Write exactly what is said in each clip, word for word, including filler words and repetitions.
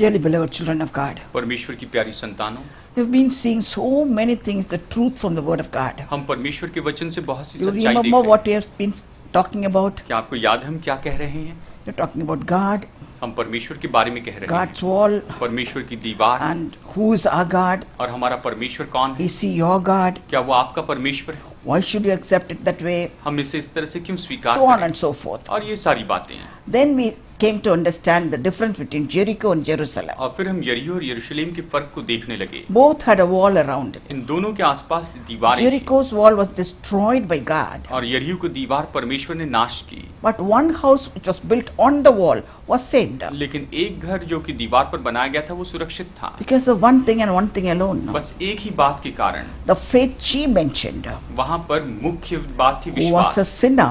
Dearly beloved children of God, परमेश्वर की प्यारी संतानों, we've been seeing so many things, the truth from the Word of God. हम परमेश्वर के वचन से बहुत सी सच्चाई देख रहे हैं। You remember what we have been talking about? क्या आपको याद हम क्या कह रहे हैं? We're talking about God. हम परमेश्वर के बारे में कह रहे हैं। God's wall. परमेश्वर की दीवार। And who is our God? और हमारा परमेश्वर कौन है? Is He your God? क्या वो आपका परमेश्वर है? Why should you accept it that way? हम इसे इस तरह से क्यों स्वीकार करें? So on and so forth. और ये सारी बातें। Then we came to understand the difference between Jericho and Jerusalem. और फिर हम यरीहो और यरूशलेम के फर्क को देखने लगे। Both had a wall around it. इन दोनों के आसपास दीवारें थीं। Jericho's wall was destroyed by God. और यरीहो की दीवार परमेश्वर ने नाश की। But one house which was built on the wall was saved. लेकिन एक घर जो कि दीवार पर बनाया गया था वो सुरक्षित था। Because of one thing and one thing alone. बस एक ही बात के कारण। The faith she mentioned. वहाँ पर मुख्य बात थी विश्वास। Was a sinner.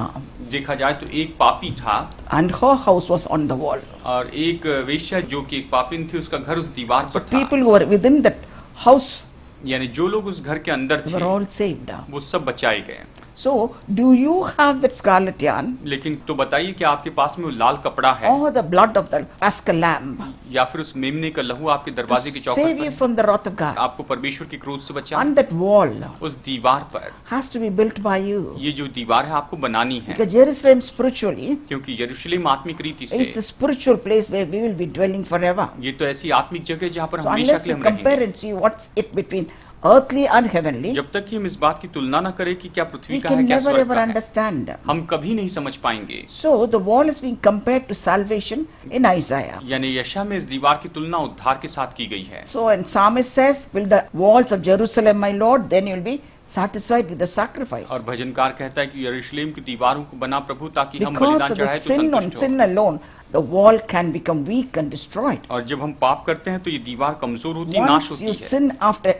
देखा जाए तो एक पापी था। And her house was on the wall. और एक वेश्या जो कि एक पापिन थी उसका घर उस दीवार पर था। People who were within that house. यानी जो लोग उस घर के अंदर थे। They were all saved. वो सब बचाए गए। So do you have that scarlet yarn? लेकिन तो बताइए कि आपके पास में वो लाल कपड़ा है? Or the blood of the Paschal Lamb? या फिर उस मेमने का लहू आपके दरवाजे की चौखट पर? Save you from the wrath of God. आपको परमेश्वर की क्रोध से बचाए। On that wall. उस दीवार पर। Has to be built by you. ये जो दीवार है आपको बनानी है। Because Jerusalem spiritually. क्योंकि यरूशलेम आत्मिक रीति से। It's the spiritual place where we will be dwelling forever. ये तो ऐसी आत्मिक जगह जहाँ पर हमेशा के लिए हम रहेंगे। So unless we compare and see what's it between earthly and heavenly, जब तक कि हम इस बात की तुलना न करें कि क्या पृथ्वी का है क्या स्वर्ग का है, हम कभी नहीं समझ पाएंगे। So the wall is being compared to salvation in Isaiah. यानी यशायाह में इस दीवार की तुलना उद्धार के साथ की गई है। So and Psalmist says, "Will the walls of Jerusalem, my Lord, then you'll be satisfied with the sacrifice." और भजनकार कहता है कि यरूशलेम की दीवारों को बना प्रभु ताकि हम बलिदान चढ़ाएं तो संतुष्ट हो। The wall can become weak and destroyed. और जब हम पाप करते हैं तो ये दीवार कमजोर होती, नाश होती है। Once you sin after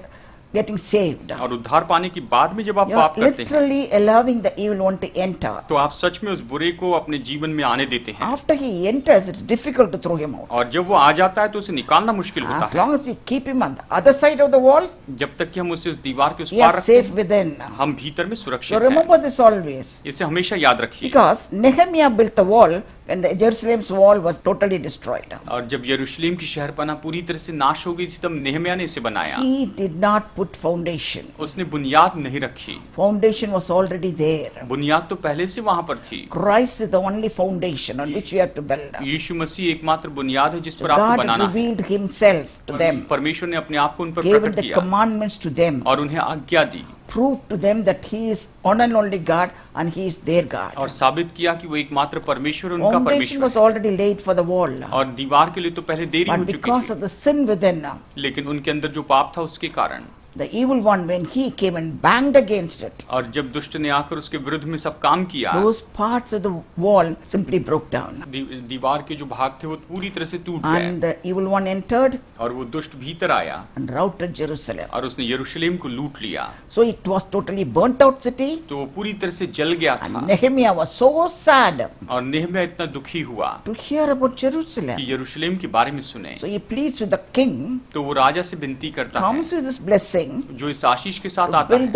getting saved, और उद्धार पाने के बाद में जब आप पाप करते हैं, literally allowing the evil one to enter, तो आप सच में उस बुरे को अपने जीवन में आने देते हैं। After he enters, it's difficult to throw him out. और जब वो आ जाता है तो उसे निकालना मुश्किल होता है। As long as we keep him on the other side of the wall, जब तक कि हम उसे उस दीवार के उस पार रखें, safe within, हम भीतर में सुरक्षित हैं। So remember this always. इसे हमेशा याद रखिए। Because Nehemiah built the wall and the Jerusalem's wall was totally destroyed. और जब यरूशलेम की शहरपनाह पूरी तरह से नाश हो गई थी तब नेहम्याह ने इसे बनाया। He did not put foundation. उसने बुनियाद नहीं रखी। Foundation was already there. बुनियाद तो पहले से वहाँ पर थी। Christ is the only foundation on which we have to build. यीशु मसीह एकमात्र बुनियाद है जिस पर आपको बनाना है। God revealed Himself to them. परमेश्वर ने अपने आप को उन पर प्रकट किया। Gave the commandments to them. और उन्हें आज्ञा दी। Proved to them that He is one and only God and He is their God. और साबित किया कि वो एकमात्र परमेश्वर उनका परमेश्वर। Foundation was already laid for the wall. और दीवार के लिए तो पहले देरी हो चुकी थी। But because of the sin within, लेकिन उनके अंदर जो पाप था उसके कारण, the evil one, when he came and banged against it, और जब दुष्ट ने आकर उसके विरुद्ध में सब काम किया, those parts of the wall simply broke down. दीवार के जो भाग थे वो पूरी तरह से टूट गए। And the evil one entered, और वो दुष्ट भीतर आया, and routed Jerusalem, और उसने यरूशलेम को लूट लिया। So it was totally burnt out city. तो वो पूरी तरह से जल गया था। And Nehemiah was so sad. और नेहम्याह इतना दुखी हुआ। To hear about Jerusalem. कि यरूशलेम के बारे में सुने। So he pleads with the king. तो वो राजा से विनती करता है। Comes with this blessing. जो इस आशीष के साथ आता है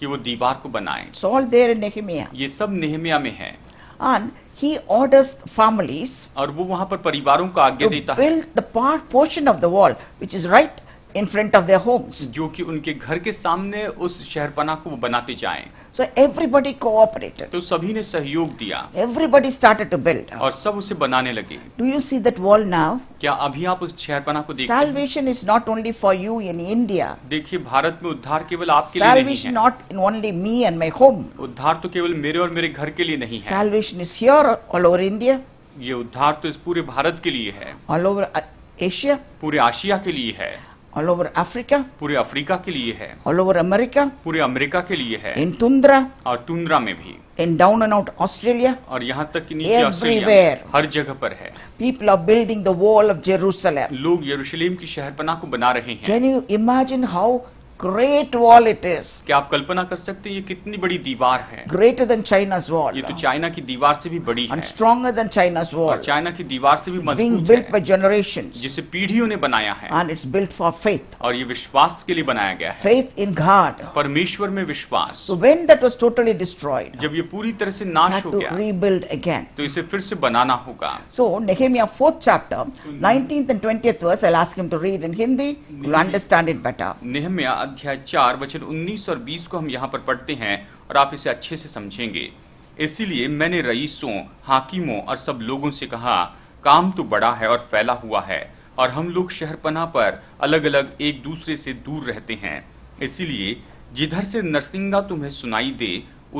कि वो दीवार को बनाएं। It's all there in Nehemiah. ये सब नेहम्याह में है। And he orders families. और वो वहाँ पर परिवारों को आज्ञा देता है। To build the part portion of the wall which is right in front of their homes. जो कि उनके घर के सामने उस शहरपनाह को वो बनाते जाएं। So everybody cooperated. तो सभी ने सहयोग दिया। Everybody started to build. और सब उसे बनाने लगे। Do you see that wall now? क्या अभी आप उस शहरपनाह को देखते हैं? Salvation is not only for you in India. देखिए भारत में उद्धार केवल आपके लिए नहीं है। Salvation not in only me and my home. उद्धार तो केवल मेरे और मेरे घर के लिए नहीं है। Salvation is here all over India. ये उद्धार तो इस पूरे भारत के लिए है। All over Asia. पूरे आशिया के लिए है। All over Africa, पूरे अफ्रीका के लिए है। All over America, पूरे अमेरिका के लिए है। In tundra, और तुंद्रा में भी। In down and out Australia, और यहाँ तक कि नीचे ऑस्ट्रेलिया, हर जगह पर है। People are building the wall of Jerusalem. लोग यरूशलेम की शहरपनाह को बना रहे हैं। Can you imagine how great wall it is. क्या आप कल्पना कर सकते हैं ये कितनी बड़ी दीवार है? Greater than China's wall. ये तो चाइना की दीवार से भी बड़ी है. And stronger than China's wall. और चाइना की दीवार से भी मजबूत है. Being built by generations. जिसे पीढ़ियों ने बनाया है. And it's built for faith. और ये विश्वास के लिए बनाया गया है. Faith in God. परमेश्वर में विश्वास. So when that was totally destroyed. जब ये पूरी तरह से नाश हो गया. Had to rebuild again. तो इसे फिर से बनाना होगा. So Nehemiah fourth chapter, nineteenth and twentieth verse. I'll ask him to read in Hindi. You'll understand it better. नेहम्याह अध्याय चार वचन उन्नीस और बीस को हम यहाँ पर पढ़ते हैं और आप इसे अच्छे से समझेंगे. इसीलिए मैंने रईसों, हाकिमों और सब लोगों से कहा, काम तो बड़ा है और फैला हुआ है और हम लोग शहरपनाह पर अलग अलग एक दूसरे से दूर रहते हैं. इसीलिए जिधर से नरसिंगा तुम्हें सुनाई दे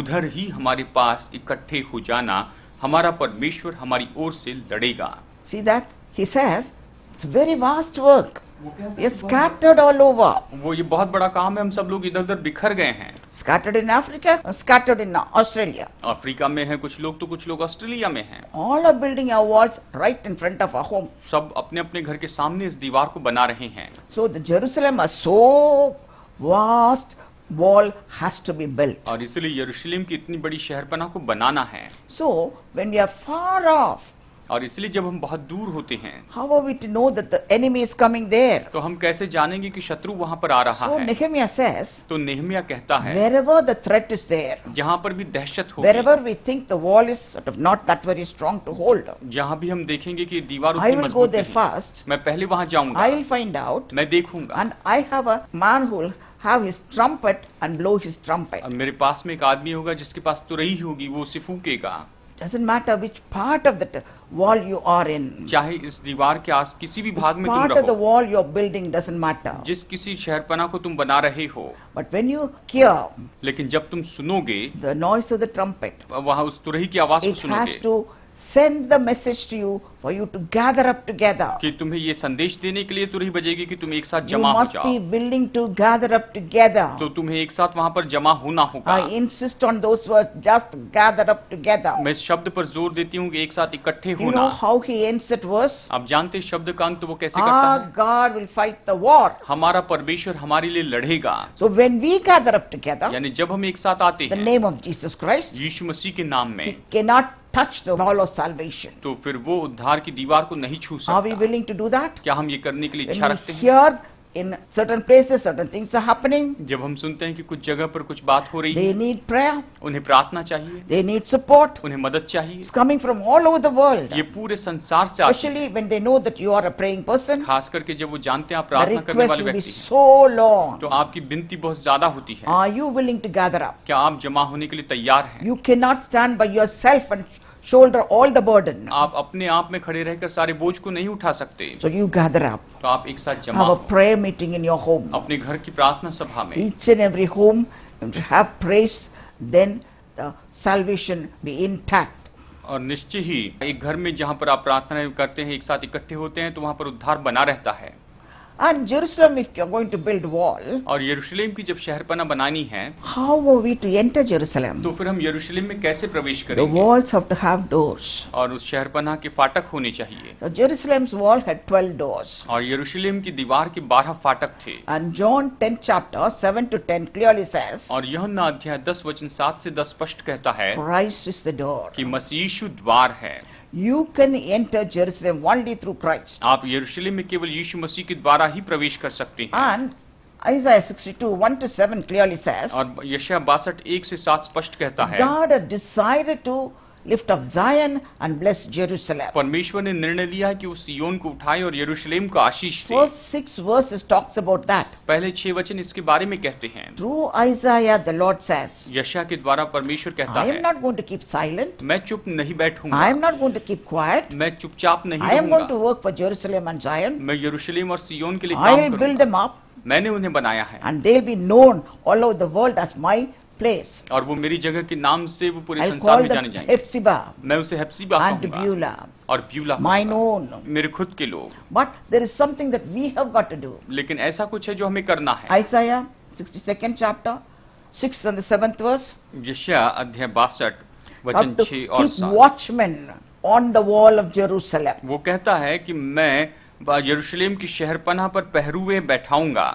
उधर ही हमारे पास इकट्ठे हो जाना. हमारा परमेश्वर हमारी ओर से लड़ेगा. See that? He says, it's very vast work. It's scattered all over. वो ये बहुत बड़ा काम है. हम सब लोग इधर उधर बिखर गए हैं. Scattered in Africa, scattered in Australia. Africa में है कुछ लोग तो कुछ लोग ऑस्ट्रेलिया में हैं. All are building our walls right in front of our home. सब अपने अपने घर के सामने इस दीवार को बना रहे हैं. So the Jerusalem is so vast. Wall has to be built. और इसलिए यरूशलेम की इतनी बड़ी शहरपनाह को बनाना है. So when we are far off. और इसलिए जब हम बहुत दूर होते हैं. How are we to know that the enemy is coming there? तो हम कैसे जानेंगे कि शत्रु वहाँ पर आ रहा है? So Nehemiah says. तो नेहम्याह कहता है. Wherever the threat is there. जहाँ पर भी दहशत होगी. Wherever we think the wall is sort of not that very strong to hold. जहाँ भी हम देखेंगे कि दीवार उतनी मजबूत नहीं. I will go there first. मैं पहले वहाँ जाऊँगा. I will find out. मैं देखूँगा. And I have a man who will have his trumpet and blow his trumpet. अब मेरे पास में एक आदमी होगा जिसके पास तुरही होगी वो उसे फूकेगा. Doesn't matter which part of the wall you are in. चाहे इस दीवार के आस किसी भी भाग में तुम रहो. Part of the wall you are building doesn't matter. जिस किसी शहरपनाह को तुम बना रहे हो. But when you hear. लेकिन जब तुम सुनोगे. The noise of the trumpet. वहाँ उस तुरही की आवाज़ को सुनोगे. It has to send the message to you for you to gather up together. कि तुम्हें ये संदेश देने के लिए तुरही बजेगी कि तुम एक साथ जमा हो जाओ. You must be willing to gather up together. तो तुम्हें एक साथ वहाँ पर जमा होना होगा. I insist on those words. Just gather up together. मैं शब्द पर जोर देती हूँ कि एक साथ इकट्ठे होना. You know how he ends that verse? आप जानते हैं शब्द कांग तो वो कैसे करता है? God will fight the war. हमारा परमेश्वर हमारे लिए लड़ेगा. So when we gather up together. यानी जब हम एक साथ आते हैं. The name of Jesus Christ. यीशु मसीह के नाम में. He cannot touch the wall of salvation. तो फिर वो उद्धार की दीवार को नहीं छू सकता. Are we willing to do that? क्या हम ये करने के लिए इच्छा रखते हैं? Here in certain places certain things are happening. जब हम सुनते हैं कि कुछ जगह पर कुछ बात हो रही है. They need prayer. उन्हें प्रार्थना चाहिए. They need support. उन्हें मदद चाहिए. It's coming from all over the world. ये पूरे संसार से आती है. Especially when they know that you are a praying person. खास करके जब वो जानते हैं आप प्रार्थना करने वाले व्यक्ति हैं. The request will be so long. तो आपकी बिनती बहुत ज़्यादा होती है. Are you willing to gather up? क्या आप जमा होने के लिए तैयार हैं? You cannot stand by yourself and shoulder all the burden. आप अपने आप में खड़े रहकर सारे बोझ को नहीं उठा सकते. So you gather up. तो आप एक साथ जमा हो. Have a prayer meeting in your home. अपने घर की प्रार्थना सभा में. Each and every home have praise, then the salvation be intact. और निश्चय ही एक घर में जहाँ पर आप प्रार्थना करते हैं एक साथ इकट्ठे होते हैं तो वहाँ पर उद्धार बना रहता है. And Jerusalem, if you are going to build wall. और यरूशलेम की जब शहरपना बनानी है. How are we to enter Jerusalem? तो फिर हम यरूशलेम में कैसे प्रवेश करेंगे? The walls have to have doors. और उस शहरपना के फाटक होने चाहिए. So Jerusalem's wall had twelve doors. और यरूशलेम की दीवार के बारह फाटक थे. And John tenth chapter seven to ten clearly says. और यूहन्ना अध्याय दस वचन सात से दस स्पष्ट कहता है. Christ is the door. कि मसीह यीशु द्वार है. You can enter Jerusalem only through Christ. आप यरूशलेम में केवल यीशु मसीह के द्वारा ही प्रवेश कर सकते हैं. And Isaiah sixty-two one to seven clearly says. और यशाया बासठ एक से सात स्पष्ट कहता है. God had decided to lift up Zion and bless Jerusalem. परमेश्वर ने निर्णय लिया कि उस सिय्योन को उठाए और यरूशलेम को आशीष दे. First six verses talks about that. पहले छह वचन इसके बारे में कहते हैं. Through Isaiah the Lord says. यशाया के द्वारा परमेश्वर कहता है. I am not going to keep silent. मैं चुप नहीं बैठूंगा. I am not going to keep quiet. मैं चुपचाप नहीं रहूंगा. I am going to work for Jerusalem and Zion. मैं यरूशलेम और सिय्योन के लिए काम करूंगा. I will build them up. मैंने उन्हें बनाया है. And they will be known all over the world as my place. और वो मेरी जगह के नाम से वो पूरे संसार में जाने जाएंगे. हेप्सिबा. मैं उसे हेप्सिबा कहूँगा. और ब्यूला. My own. मेरे खुद के लोग. But there is something that we have got to do. लेकिन ऐसा कुछ है जो हमें करना है. आइसाया sixty-second chapter, sixth and the seventh verse. यशाया अध्याय बासठ वचन छः और सात. Keep watchmen on the wall of Jerusalem. वो कहता है कि मैं यरूशलेम की शहरपनाह पर पहरुए बैठाऊंगा.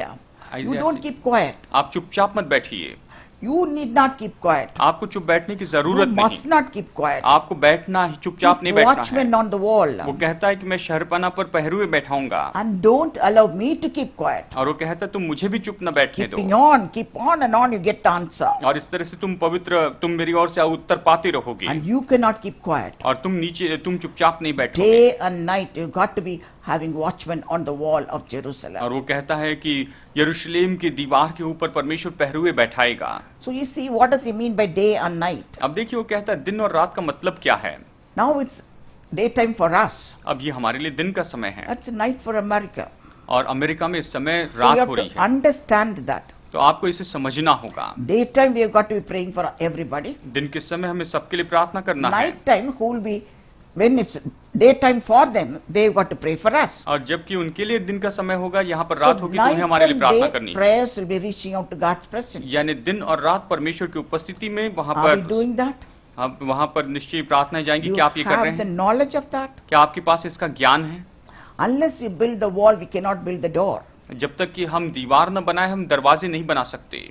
Yeah. You don't keep quiet. आप चुपचाप मत बैठिए. You need not keep quiet. आपको चुप बैठने की जरूरत नहीं. You must not keep quiet. आपको बैठना ही चुपचाप नहीं बैठना है. Watchman on the wall. वो कहता है कि मैं शहरपना पर पहरे हुए बैठाऊंगा. And don't allow me to keep quiet. और वो कहता है तुम मुझे भी चुप ना बैठने दो. Keep on, keep on and on you get answer. और इस तरह से तुम पवित्र तुम मेरी ओर से उत्तर पाते रहोगे. And you cannot keep quiet. और तुम नीचे तुम चुपचाप नहीं बैठोगे. Day and night you got to be having watchmen on the wall of Jerusalem. और वो कहता है कि यरूशलेम की दीवार के ऊपर परमेश्वर पहरे हुए बैठाएगा. So you see what does he mean by day and night? अब देखिए वो कहता है दिन और रात का मतलब क्या है. Now it's daytime for us. अब ये हमारे लिए दिन का समय है. That's night for America. और अमेरिका में इस समय रात हो रही है. So you have to understand that. तो आपको इसे समझना होगा. Day time we have got to be praying for everybody. दिन के समय हमें सबके लिए प्रार्थना करना है. Night time who will be when it's daytime for them, they've got to pray for us. और जबकि उनके लिए दिन का समय होगा यहाँ पर रात होगी तो उन्हें हमारे लिए प्रार्थना करनी है. Prayers will be reaching out to God's presence. यानी दिन और रात परमेश्वर की उपस्थिति में वहाँ पर. Are we doing that? आप वहाँ पर निश्चय प्रार्थनाएं जाएंगी. क्या आप ये कर रहे हैं? You have the knowledge of that? क्या आपके पास इसका ज्ञान है? Unless we build the wall, we cannot build the door. जब तक कि हम दीवार न बनाएं हम दरवाजे नहीं बना सकते.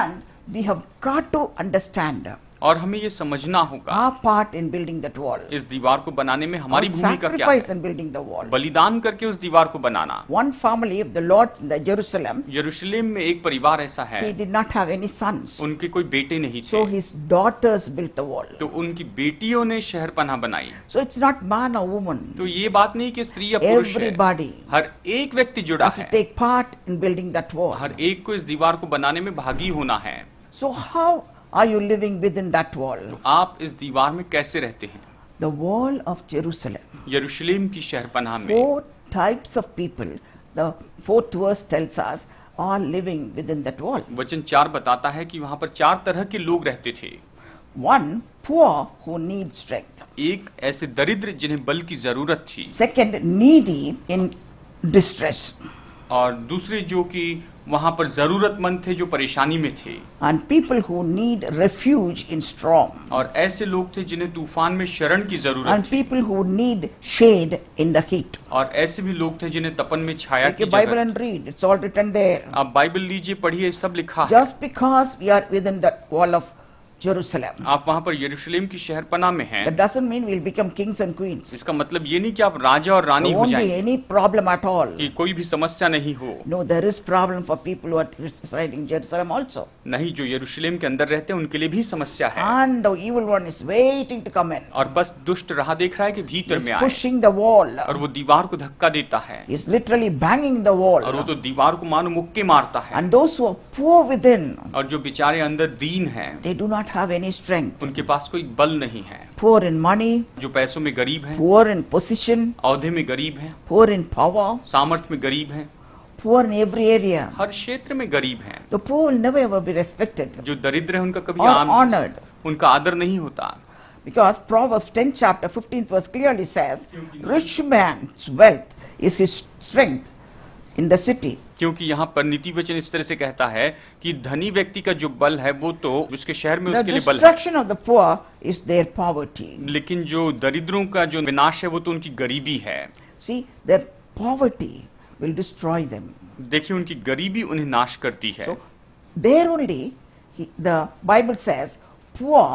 And we have got to understand. और हमें ये समझना होगा part in building that wall. इस दीवार को बनाने में हमारी भूमिका क्या है? बलिदान करके उस दीवार को बनाना. One family of the lords in Jerusalem. यरूशलेम में एक परिवार ऐसा है. He did not have any sons. उनके कोई बेटे नहीं थे. So his daughters built the wall. तो उनकी बेटियों ने शहरपनाह बनाई. So it's not man or woman. तो ये बात नहीं कि स्त्री या पुरुष है. Everybody. हर एक व्यक्ति जुड़ा है. Take part in building that wall. हर एक को इस दीवार को बनाने में भागी होना है. So how Are you living within that wall? तो आप इस दीवार में कैसे रहते हैं? The wall of Jerusalem. यरूशलेम की शहरपनाह में. Four types of people. The fourth verse tells us are living within that wall. वचन चार बताता है कि वहाँ पर चार तरह के लोग रहते थे. One poor who needs strength. एक ऐसे दरिद्र जिन्हें बल की जरूरत थी. Second needy in distress. और दूसरे जो कि वहाँ पर जरूरतमंद थे जो परेशानी में थे. And people who need refuge in storm. और ऐसे लोग थे जिन्हें तूफान में शरण की जरूरत. And people who need shade in the heat. और ऐसे भी लोग थे जिन्हें तपन में छाया की जरूरत. Bible and read, it's all written there. आप बाइबल लीजिए पढ़िए सब लिखा है. Just because we are within the wall of Jerusalem. आप वहाँ पर यरूशलेम की शहरपनाह में हैं. That doesn't mean we'll become kings and queens. इसका मतलब ये नहीं कि आप राजा और रानी हो जाएंगे. There won't be any problem at all. कि कोई भी समस्या नहीं हो. No, there is problem for people who are residing Jerusalem also. नहीं, जो यरूशलेम के अंदर रहते हैं उनके लिए भी समस्या है. And the evil one is waiting to come in. और बस दुष्ट राह देख रहा है कि भीतर में आए. He's pushing the wall. और वो दीवार को धक्का देता है. He's literally banging the wall. और वो तो दीवार को मानो मुक्के मारता है. And those who are poor within. और जो बेचारे अंदर दीन हैं. They do not have any strength. उनके पास कोई बल नहीं है. Poor in money. जो पैसों में गरीब हैं. Poor in position. औधे में गरीब हैं. Poor in power. सामर्थ में गरीब हैं. Poor in every area. हर क्षेत्र में गरीब हैं. The poor will never ever be respected. जो दरिद्र हैं उनका कभी आम honored. उनका आदर नहीं होता. Because Proverbs ten chapter fifteen verse clearly says, rich man's wealth is his strength in the city. क्योंकि यहाँ पर नीति वचन इस तरह से कहता है कि धनी व्यक्ति का जो बल है वो तो उसके शहर में उसके लिए बल है, लेकिन जो दरिद्रों का जो विनाश है वो तो उनकी गरीबी है. See, their poverty will destroy them. देखिए उनकी गरीबी उन्हें नाश करती है. So, there only the Bible says poor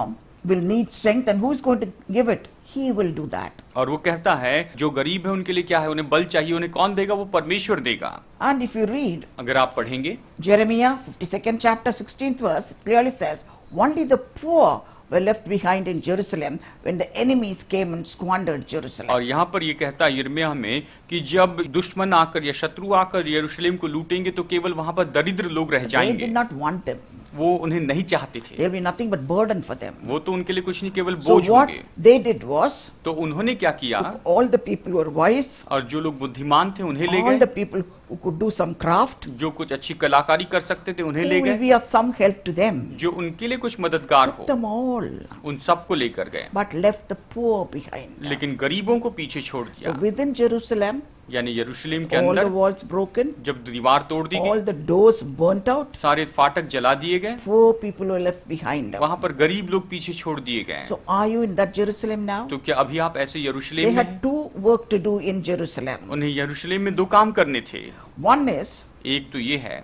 will need strength and who is going to give it? He will do that. और वो कहता है जो गरीब है उनके लिए क्या है, उन्हें बल चाहिए, उन्हें कौन देगा? वो परमेश्वर देगा. And if you read, अगर आप पढ़ेंगे Jeremiah fifty-second chapter sixteenth verse clearly says, only the poor were left behind in Jerusalem when the enemies came and squandered Jerusalem. और यहाँ पर ये कहता है यिर्मयाह में कि जब दुश्मन आकर या शत्रु आकर यरूशलेम को लूटेंगे तो केवल वहाँ पर दरिद्र लोग रह जाएंगे. They did not want them. वो उन्हें नहीं चाहते थे. There will be nothing but burden for them. वो तो उनके लिए कुछ नहीं केवल बोझ होंगे. So what they did was, तो उन्होंने क्या किया? All the people who were wise, और जो लोग बुद्धिमान थे उन्हें ले गए. All the people who could do some craft, जो कुछ अच्छी कलाकारी कर सकते थे उन्हें ले गए. Who will be of some help to them, जो उनके लिए कुछ मददगार हो. Them all, उन सबको लेकर गए. But left the poor behind. लेकिन गरीबों को पीछे छोड़ दिया. So within Jerusalem, यानी यरूशलेम के अंदर all the walls broken, जब दीवार तोड़ दी गई, all the doors burnt out, सारे फाटक जला दिए गए, poor people were left behind, वहाँ पर गरीब लोग पीछे छोड़ दिए गए. So are you in that Jerusalem now? तो क्या अभी आप ऐसे यरूशलेम में? They had two work to do in Jerusalem. उन्हें यरूशलेम में दो काम करने थे. One is, एक तो ये है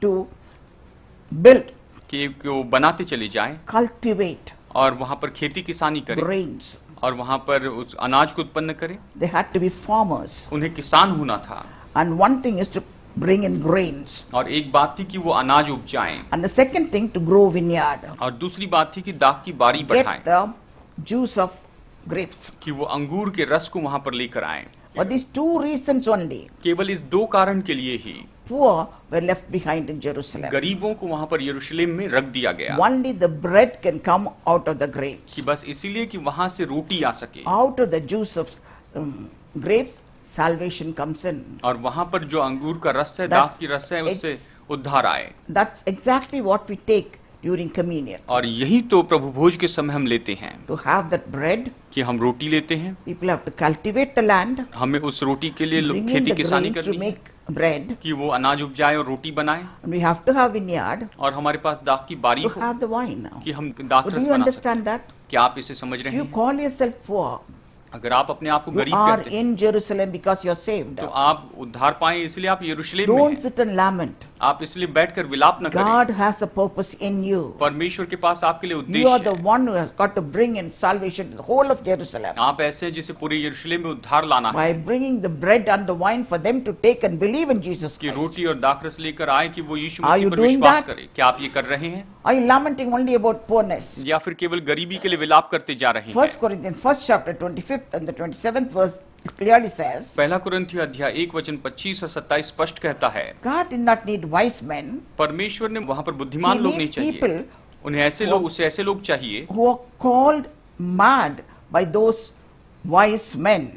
to build, कि वो बनाते चले जाएं, cultivate, और वहाँ पर खेती किसानी करें, grains, और वहाँ पर उस अनाज को उत्पन्न करें. They had to be farmers. उन्हें किसान होना था. And one thing is to bring in grains. और एक बात थी कि वो अनाज उपजाएं. And the second thing to grow vineyard. और दूसरी बात थी कि दाख की बारी बढ़ाएं. Get the juice of grapes. कि वो अंगूर के रस को वहाँ पर लेकर आएं. For these two reasons only. केवल इस दो कारण के लिए ही. Poor were left behind in Jerusalem. गरीबों को वहाँ पर यरूशलेम में रख दिया गया. Only the bread can come out of the grapes. कि बस इसीलिए कि वहाँ से रोटी आ सके. Out of the juice of grapes, salvation comes in. और वहाँ पर जो अंगूर का रस है, दाख की रस है, उससे उद्धार आए. That's exactly what we take during communion. और यही तो प्रभु भोज के समय हम लेते हैं. To have that bread. कि हम रोटी लेते हैं. People have to cultivate the land. हमें उस रोटी के लिए खेती किसानी करनी है. Bread. कि वो अनाज उपजाए और रोटी बनाए. We have to have vineyard. और हमारे पास दाख की बारी हो. We have the wine now. कि हम दाख रस बना सकते हैं. Do you understand that? क्या आप इसे समझ रहे हैं? You call yourself poor. अगर आप अपने आप को गरीब कहते हैं. You are in Jerusalem because you are saved. तो आप उद्धार पाएं इसलिए आप यरूशलेम में हैं. Don't sit and lament. आप इसलिए बैठकर विलाप न करें. God has a purpose in you. परमेश्वर के पास आपके लिए उद्देश्य है. You are the one who has got to bring in salvation to the whole of Jerusalem. आप ऐसे हैं जिसे पूरे यरूशलेम में उद्धार लाना है. By bringing the bread and the wine for them to take and believe in Jesus Christ. कि रोटी और दाखरस लेकर आएं कि वो यीशु मसीह पर विश्वास करें. क्या आप ये कर रहे हैं? Are you lamenting only about poorness? या फिर केवल गरीबी के लिए विलाप करते जा रहे हैं? First Corinthians first chapter twenty-fifth and the twenty-seventh verse clearly says. पहला कुरिन्थियों अध्याय एक वचन पच्चीस और सत्ताईस स्पष्ट कहता है. God did not need wise men. परमेश्वर ने वहाँ पर बुद्धिमान लोग नहीं चाहिए. उन्हें ऐसे लोग उसे ऐसे लोग चाहिए. Who are called mad by those wise men.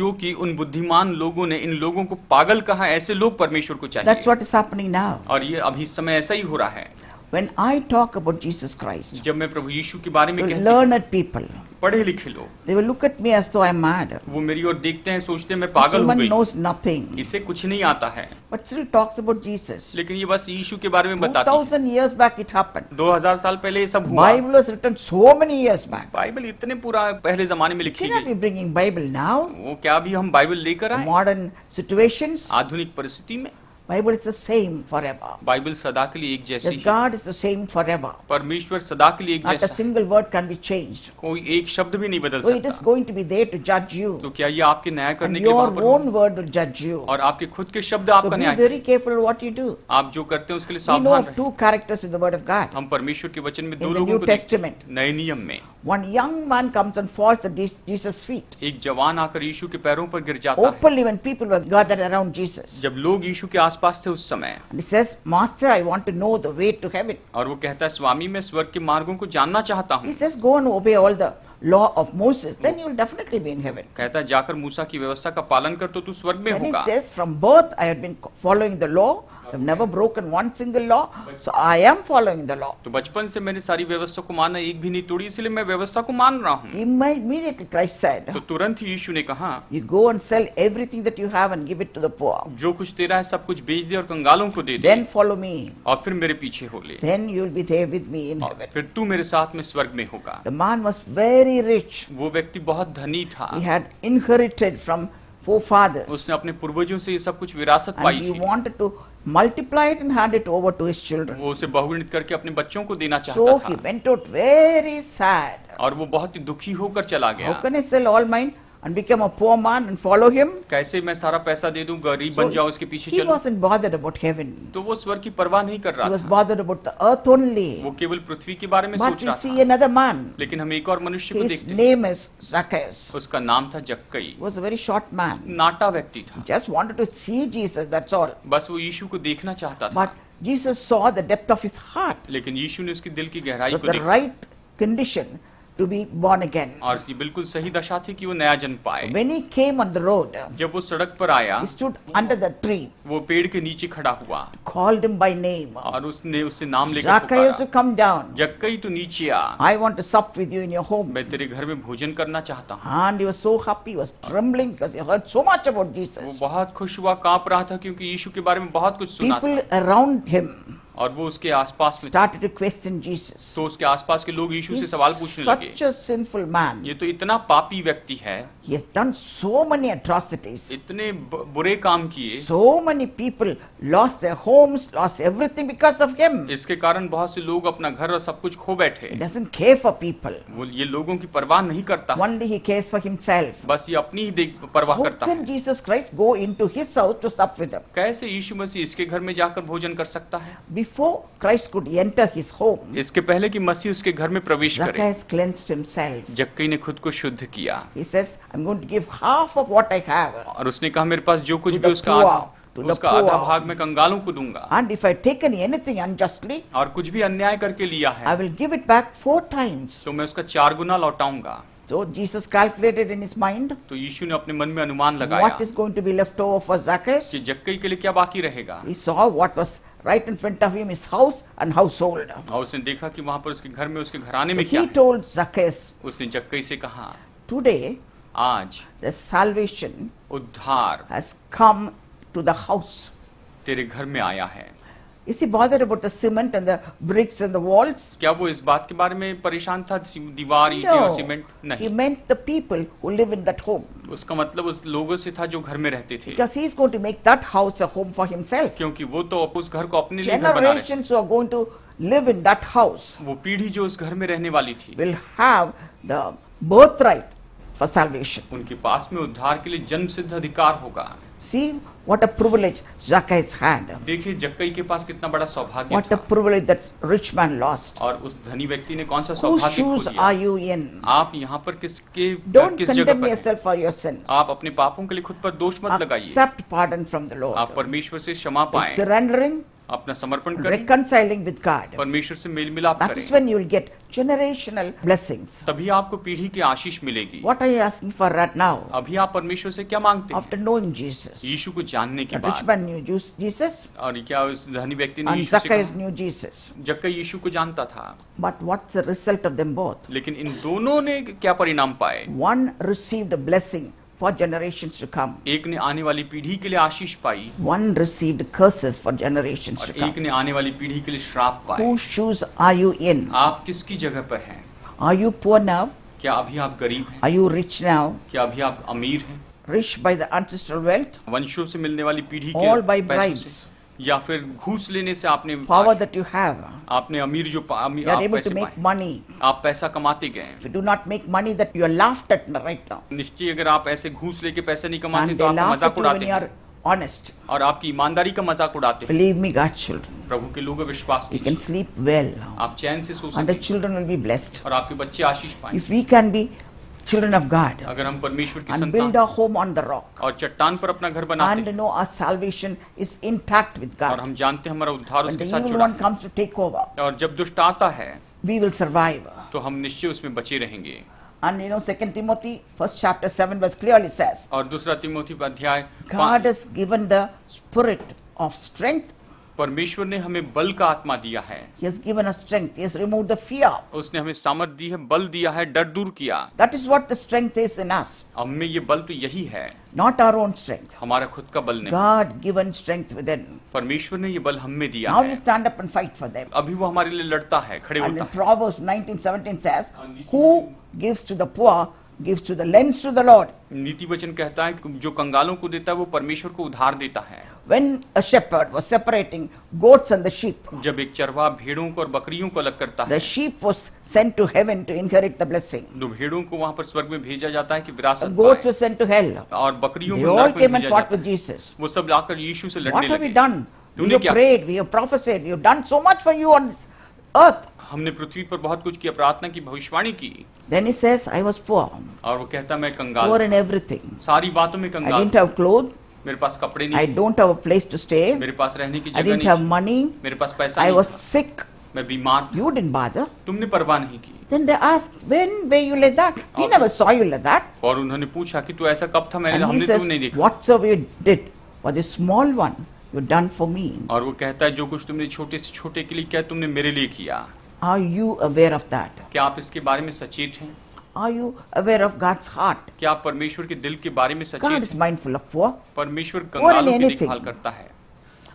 जो कि उन बुद्धिमान लोगों ने इन लोगों को पागल कहा. ऐसे लोग परमेश्वर को चाहिए. That's what is happening now. और ये अभी समय ऐसा ही हो रहा है. When I talk about Jesus Christ, जब मैं प्रभु यीशु के बारे में कहता हूँ, learned people, पढ़े लिखे लोग, they will look at me as though I'm mad. वो मेरी ओर देखते हैं, सोचते हैं मैं पागल हो गई. Someone knows nothing. इससे कुछ नहीं आता है. But still talks about Jesus. लेकिन ये बस यीशु के बारे में बताती है. two thousand years back it happened. two thousand साल पहले ये सब हुआ. Bible was written so many years back. Bible इतने पूरा पहले ज़माने में लिखी गई. Can we bring in Bible now? वो क्या अभी हम Bible लेकर आएं? Modern situations. आधुनिक परिस्थिति में. Bible is the same forever. Bible सदा के लिए एक जैसी है. God is the same forever. परमेश्वर सदा के लिए एक जैसा है. Not a single word can be changed. कोई एक शब्द भी नहीं बदल सकता. So it is going to be there to judge you. तो क्या ये आपके न्याय करने के लिए वहाँ पर? Your own word will judge you. और आपके खुद के शब्द आपका न्याय करेंगे. So be very careful what you do. आप जो करते हैं उसके लिए सावधान रहें. We know of two characters in the word of God. हम परमेश्वर के वचन में दो लोगों को देखते हैं. नए नियम में. One young man comes and falls at Jesus' feet. एक जवान आकर यीशु के पैरों पर गिर जाता है. Openly when people were gathered around Jesus. जब लोग यीशु के पास थे उस समय. And he says, Master, I want to know the way to heaven. और वो कहता है, स्वामी मैं स्वर्ग के मार्गों को जानना चाहता हूँ. He says, go and obey all the law of Moses, then you will definitely be in heaven. कहता है, जाकर मूसा की व्यवस्था का पालन कर तो तू स्वर्ग में होगा. And he says, from birth I have been following the law. I've never broken one single law, so I am following the law. तो बचपन से मैंने सारी व्यवस्था को माना, एक भी नहीं तोड़ी, इसलिए मैं व्यवस्था को मान रहा हूँ. Immediately Christ said. तो तुरंत यीशु ने कहा. You go and sell everything that you have and give it to the poor. जो कुछ तेरा है सब कुछ बेच दे और कंगालों को दे दे. Then follow me. और फिर मेरे पीछे हो ले. Then you will be there with me in heaven. फिर तू मेरे साथ में स्वर्ग में होगा. The man was very rich. वो व्यक्ति बहुत धनी था. He had inherited from forefathers. उसने अपने पूर्वजों से ये सब कुछ विरासत पाई थी. And he wanted to multiply it and hand it over to his children. वो उसे बहुगुणित करके अपने बच्चों को देना चाहता था. So he went out very sad. और वो बहुत ही दुखी होकर चला गया. How can I sell all mine and become a poor man and follow him? कैसे मैं सारा पैसा दे दूं, गरीब बन जाऊं, उसके पीछे चलूं? He wasn't bothered about heaven. तो वो स्वर्ग की परवाह नहीं कर रहा था. He was bothered about the earth only. वो केवल पृथ्वी के बारे में सोच रहा था. But we see another man. लेकिन हम एक और मनुष्य को देखते हैं. His name is Zacchaeus. उसका नाम था जक्कई. He was a very short man. नाटा व्यक्ति था. Just wanted to see Jesus, that's all. बस वो यीशु को देखना चाहता था. But Jesus saw the depth of his heart. लेकिन यीशु ने उसके दिल की गहराई को देखा. The right condition. To be born again. और ये बिल्कुल सही दशा थी कि वो नया जन्म पाए. When he came on the road, जब वो सड़क पर आया, he stood under the tree. वो पेड़ के नीचे खड़ा हुआ. Called him by name. और उसने उससे नाम लेकर पुकारा. Zacchaeus, come down. जक्कई तो नीचे आ. I want to sup with you in your home. मैं तेरे घर में भोजन करना चाहता हूँ. And he was so happy, was trembling because he heard so much about Jesus. वो बहुत खुश हुआ, कांप रहा था क्योंकि यीशु के बारे में बहुत कुछ सुना था. People around him. और वो उसके आसपास में started to question Jesus. तो उसके आसपास के लोग यीशु से सवाल पूछने लगे. Such a sinful man. ये तो इतना पापी व्यक्ति है. He has done so many atrocities. इतने बुरे काम किए. So many people lost their homes, lost everything because of him. इसके कारण बहुत से लोग अपना घर और सब कुछ खो बैठे. He doesn't care for people. वो ये लोगों की परवाह नहीं करता. Only he cares for himself. बस ये अपनी ही परवाह करता. How can Jesus Christ go into his house to sup with them? कैसे यीशु मसीह इसके घर में जाकर भोजन कर सकता है? Before Christ could enter his home. इसके पहले कि मसीह उसके घर में प्रवेश करे. Zacchaeus cleansed himself. जक्कई ने खुद को शुद्ध किया. He says, I'm going to give half of what I have. और उसने कहा मेरे पास जो कुछ भी उसका उसका आधा भाग मैं कंगालों को दूंगा. And if I take anything unjustly, और कुछ भी अन्याय करके लिया है, I will give it back four times. तो मैं उसका चार गुना लौटाऊंगा. So Jesus calculated in his mind. तो यीशु ने अपने मन में अनुमान लगाया. What is going to be left over for Zacchaeus? कि जक्कई के लिए क्या बाकी रहेगा? He saw what was right in front of him, his house and household. और उसने देखा कि वहाँ पर उसके घर में उसके घराने में क्या है? He told Zacchaeus. उसने जक्कई से कहा. Today. आज the salvation उद्धार has come to the house. तेरे घर में आया है. Is he bothered about the cement and the bricks and the walls? क्या वो इस बात के बारे में परेशान था दीवार ईंटें और सीमेंट? नहीं. He meant the people who live in that home. उसका मतलब उस लोगों से था जो घर में रहते थे. Because he is going to make that house a home for himself. क्योंकि वो तो उस घर को अपने लिए घर बना रहे हैं. Generations who are going to live in that house. वो पीढ़ी जो उस घर में रहने वाली थी. Will have the birthright. For salvation. उनके पास में उद्धार के लिए जन्म सिद्ध अधिकार होगा. See what a privilege Zacchaeus had. देखिए जक्कई के पास कितना बड़ा सौभाग्य था. What a privilege that rich man lost. और उस धनी व्यक्ति ने कौन सा सौभाग्य खो दिया? Whose shoes are you in? आप यहाँ पर किसके किस जगह पर? Don't condemn yourself for your sins. आप अपने पापों के लिए खुद पर दोष मत लगाइए. Accept pardon from the Lord. आप परमेश्वर से क्षमा पाएं. Surrendering. अपना समर्पण करें. Reconciling with God. परमेश्वर से मेल मिलाप करें. That is when you will get generational blessings. तभी आपको पीढ़ी की आशीष मिलेगी. What are you asking for right now? अभी आप परमेश्वर से क्या मांगते हैं? After knowing Jesus. यीशु को जानने के बाद. Rich man knew Jesus. और क्या उस धनी व्यक्ति ने यीशु से? Zacchaeus knew Jesus. जक्कई यीशु को जानता था. But what's the result of them both? लेकिन इन दोनों ने क्या परिणाम पाए? One received a blessing. For generations to come. एक ने आने वाली पीढ़ी के लिए आशीष पाई. One received curses for generations to come. एक ने आने वाली पीढ़ी के लिए श्राप पाए. Whose shoes are you in? आप किसकी जगह पर हैं? Are you poor now? क्या अभी आप गरीब हैं? Are you rich now? क्या अभी आप अमीर हैं? Rich by the ancestral wealth. वंशों से मिलने वाली पीढ़ी के all by bribes. या फिर घूस लेने से आपने power that you have. आपने अमीर जो अमीर आप पैसे पाए, आप पैसा कमाते गए. If you do not make money that you are laughed at right now. निश्चित अगर आप ऐसे घूस लेके पैसे नहीं कमाते तो आपका मजाक उड़ाते हैं. Honest. और आपकी ईमानदारी का मजाक उड़ाते हैं. Believe me, God children. प्रभु के लोगों विश्वास कीजिए. You can sleep well. आप चैन से सो सकते हैं. And the children will be blessed. और आपके बच्चे आशीष पाएंगे. If we can be children of God, अगर हम परमेश्वर की संतान, and build our home on the rock, और चट्टान पर अपना घर बनाते, and know our salvation is intact with God, और हम जानते हैं हमारा उद्धार उसके साथ जुड़ा, and the evil one comes to take over, और जब दुष्ट आता है, we will survive, तो हम निश्चय उसमें बचे रहेंगे. And you know, Second Timothy, first chapter seven verse clearly says, और दूसरा तिमोथी अध्याय, God has given the spirit of strength. परमेश्वर ने हमें बल का आत्मा दिया है. He has given us strength. He has removed the fear. उसने हमें सामर्थ दी है, बल दिया है, डर दूर किया. That is what the strength is in us. हम में ये बल तो यही है. Not our own strength. हमारा खुद का बल नहीं. God given strength within. परमेश्वर ने ये बल हम में दिया है. Now we stand up and fight for them. अभी वो हमारे लिए लड़ता है, खड़े होता है. And Proverbs nineteen seventeen says, Who gives to the poor gives to the lends to the Lord. नीति वचन कहता है जो कंगालों को देता है वो परमेश्वर को उधार देता है. When a shepherd was separating goats and the sheep, जब एक चरवाहा भेड़ों को और बकरियों को अलग करता है, the sheep was sent to heaven to inherit the blessing. दो भेड़ों को वहाँ पर स्वर्ग में भेजा जाता है कि विरासत पाएं. Goats were sent to hell. और बकरियों को नरक में भेजा जाता है. वो सब लाकर यीशु से लड़ने लगे. What have we done? We have prayed, we have prophesied, we have done so much for you on this earth. हमने पृथ्वी पर बहुत कुछ किया, प्रार्थना की, भविष्यवाणी की. Then he says, I was poor. और वो कहता मैं कंगाल. Poor in everything. सारी बातों में कंगाल. I didn't have clothes. मेरे पास कपड़े नहीं. I don't have a place to stay. मेरे पास रहने की जगह नहीं. I didn't have money. मेरे पास पैसा नहीं. I was sick. मैं बीमार था. You didn't bother. तुमने परवाह नहीं की. Then they asked, when were you like that? We never saw you like that. और उन्होंने पूछा कि तू ऐसा कब था, मैंने हमने तुम नहीं देखा. Whatsoever you did for the small one, you done for me. और वो कहता है जो कुछ तुमने छोटे से छोटे के लिए किया तुमने मेरे लिए किया. Are you aware of that? क्या आप इसके बारे में सचेत हैं? Are you aware of God's heart? क्या आप परमेश्वर के दिल के बारे में सचेत हैं? God is mindful of poor. परमेश्वर कंगालों की देखभाल करता है.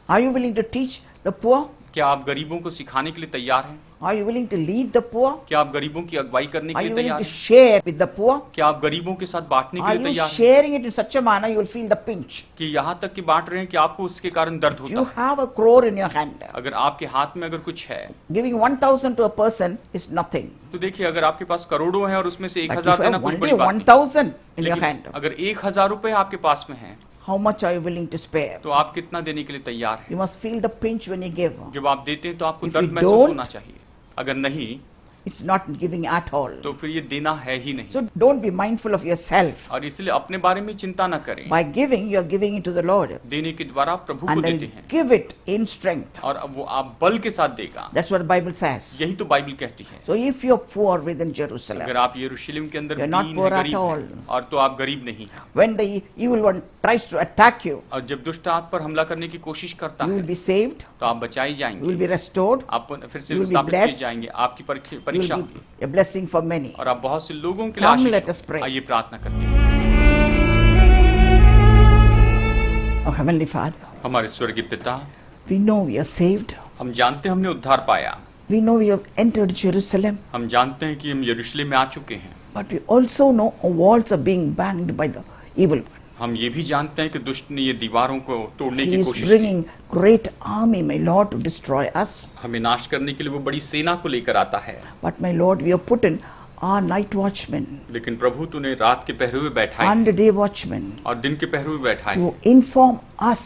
Are you willing to teach the poor? क्या आप गरीबों को सिखाने के लिए तैयार हैं? Are you willing to lead the poor? क्या आप गरीबों की अगुवाई करने के लिए तैयार हैं? Are you willing to share with the poor? क्या आप गरीबों के साथ बांटने के लिए तैयार हैं? Are you sharing it in such a manner you will feel the pinch? कि यहाँ तक कि बांट रहे हैं कि आपको उसके कारण दर्द होता है। You have a crore in your hand. अगर आपके हाथ में अगर कुछ है, giving one thousand to a person is nothing. तो देखिए अगर आपके पास करोड़ों हैं और उसमें से एक हजार देना कुछ बड़ी बात नहीं। But if you have one thousand in your hand, अगर एक हजार रुपए आपके पास में हैं, how much are you willing to spare? तो आप कितना देने के लिए तैयार हैं? You must feel the pinch when you give. जब आप देते हैं तो आपको दर्द महसूस होना चाहिए। अगर नहीं, it's not giving at all. तो फिर ये देना है ही नहीं। So don't be mindful of yourself. और इसलिए अपने बारे में चिंता न करें। By giving, you are giving it to the Lord. देने के द्वारा प्रभु को देते हैं। And give it in strength. और वो आप बल के साथ देगा। That's what the Bible says. यही तो बाइबल कहती है। So if you are poor within Jerusalem, अगर आप यरूशलेम के अंदर दीन हैं गरीब हैं, और तो आप गरीब नहीं हैं। When the evil one tries to attack you, और जब दुष्ट आप पर हमला करने की कोशिश करता है, you will be saved. तो आप बचाए जाएंगे। You will be restored. आप फिर से विस्थापित किए जाएंगे। आपकी परीक्षा परीक्षा a blessing for many. और आप बहुत से लोगों के लिए आशीष हो। आइए प्रार्थना करते हैं। Oh, Heavenly Father, हमारे स्वर्गीय पिता, we know we are saved. हम जानते हैं हमने उद्धार पाया। We know we have entered Jerusalem. हम जानते हैं कि हम यरूशलेम में आ चुके हैं। But we also know our walls are being banged by the evil one. हम ये भी जानते हैं कि दुष्ट ने ये दीवारों को तोड़ने की कोशिश की। हमें नाश करने के लिए वो बड़ी सेना को लेकर आता है। But my Lord, we have put in our night watchmen. लेकिन प्रभु तूने रात के पहरुए बैठाए। And day watchmen. और दिन के पहरुए बैठाए। To inform us.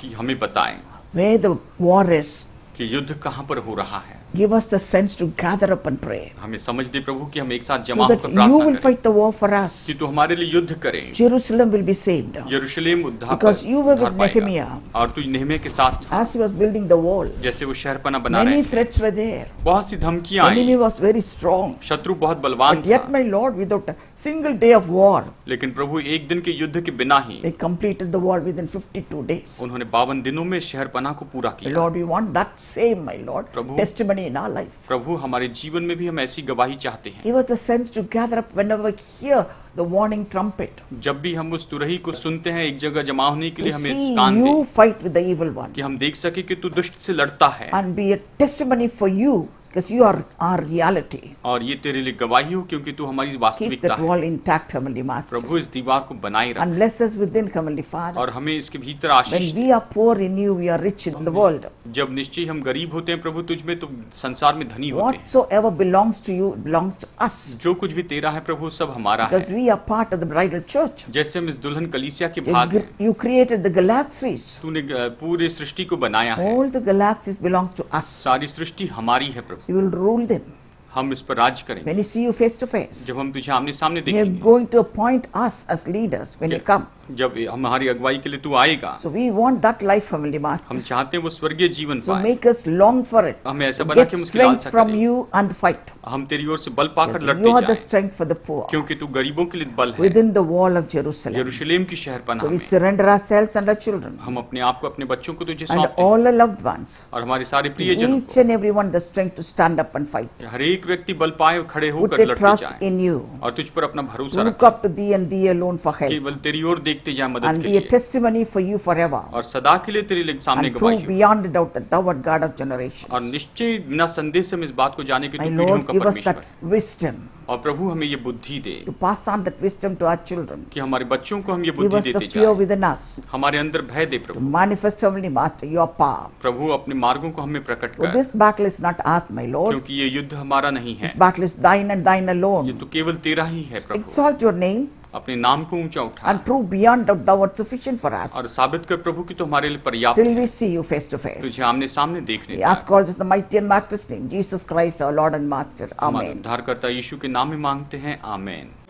कि हमें बताएं। Where the war is. कि युद्ध कहाँ पर हो रहा है। Give us the sense to gather up and pray. हमें समझ दे प्रभु कि हम एक साथ जमा होकर प्रार्थना करें। So that you will fight the war for us. कि तू हमारे लिए युद्ध करें। Jerusalem will be saved. यरूशलेम उद्धार पाएगा। Because you were with Nehemiah. और तू नेहमिया के साथ था। As he was building the wall. जैसे वो शहरपना बना रहे थे। Many threats were there. बहुत सी धमकियाँ आईं। Enemy was very strong. शत्रु बहुत बलवान था। But yet my Lord, without a single day of war. लेकिन प्रभु एक दिन के युद्ध के बिना ही। They completed the war within fifty-two days. उन्होंने बावन दिनों में शहरपना को पूरा किया। Lord, we want that same, my Lord. Testimony. प्रभु हमारे जीवन में भी हम ऐसी गवाही चाहते हैं। Give us the sense to gather up whenever we hear the warning trumpet. जब भी हम उस तुरही को सुनते हैं एक जगह जमा होने के लिए हमें स्थान दे। You fight with the evil one. कि हम देख सके कि तू दुष्ट से लड़ता है। And be a testimony for you because you are our reality. और ये तेरे लिए गवाही हो क्योंकि तू हमारी वास्तविकता है। Keep that wall intact, Heavenly Master. प्रभु इस दीवार को बनाए रख। And bless us within, Heavenly Father. और हमें इसके भीतर आशीष। When we are poor in you, we are rich in the world. जब निश्चय हम गरीब होते हैं प्रभु तुझ में तो संसार में धनी होते हैं। Whatsoever belongs to you belongs to us. जो कुछ भी तेरा है प्रभु सब हमारा है। Because we are part of the bridal church. जैसे हम इस दुल्हन कलीसिया के भाग हैं। You created the galaxies. तूने पूरी सृष्टि को बनाया है। All the galaxies belong to us. सारी सृष्टि हमारी है प्रभु। You will rule them. हम इस पर राज करेंगे। When we see you face to face. जब हम तुझे आमने सामने देखेंगे। You are going to appoint us as leaders when you come. जब हमारी अगुवाई के लिए तू आएगा। So we want that life, Heavenly Master. हम चाहते हैं वो स्वर्गीय जीवन पाएं। So make us long for it. हमें ऐसा बना कि हम उसके लालच करें। Get strength from you and fight. हम तेरी ओर से बल पाकर लड़ते जाएं। You are the strength for the poor. क्योंकि तू गरीबों के लिए बल है। Within the wall of Jerusalem. यरूशलेम की शहरपनाह में। So we surrender ourselves and our children. हम अपने आप को अपने बच्चों को तुझे सौंपते हैं। And all our loved ones. और हमारे सारे प्रियजनों को। Each and everyone the strength to stand up and fight. हर एक व्यक्ति बल पाए खड़े होकर लड़ते जाएं। और तुझ पर अपना भरोसा रखें। केवल तेरी ओर देखते जाएं मदद के लिए। And be a testimony for you forever. और सदा के लिए तेरे लिए सामने गवाही हो। And prove beyond doubt that thou art God of generations. और निश्चय बिना संदेश हम इस बात को जाने की तू पीढ़ियों का परमेश्वर है। My Lord, give us that wisdom. और प्रभु हमें ये बुद्धि दे। To pass on that wisdom to our children. कि हमारे बच्चों को हम ये बुद्धि देते जाएं। Give us the fear within us. हमारे अंदर भय दे प्रभु। To manifest only, Master, your power. प्रभु अपने मार्गों को हमें प्रकट कर। This battle is not ours, my Lord. क्योंकि ये युद्ध हमारा नहीं है। This battle is thine and thine alone. ये तो केवल तेरा ही है प्रभु। Exalt your name. अपने नाम को ऊंचा उठा। And prove beyond doubt thou art sufficient for us. और साबित कर प्रभु कि तू हमारे लिए पर्याप्त है। Till we see you face to face. तुझे आमने सामने देखने का। We ask all in the mighty and matchless name, Jesus Christ, our Lord and Master. Amen. हमारे उद्धारकर्ता यीशु के नाम में मांगते हैं, आमीन।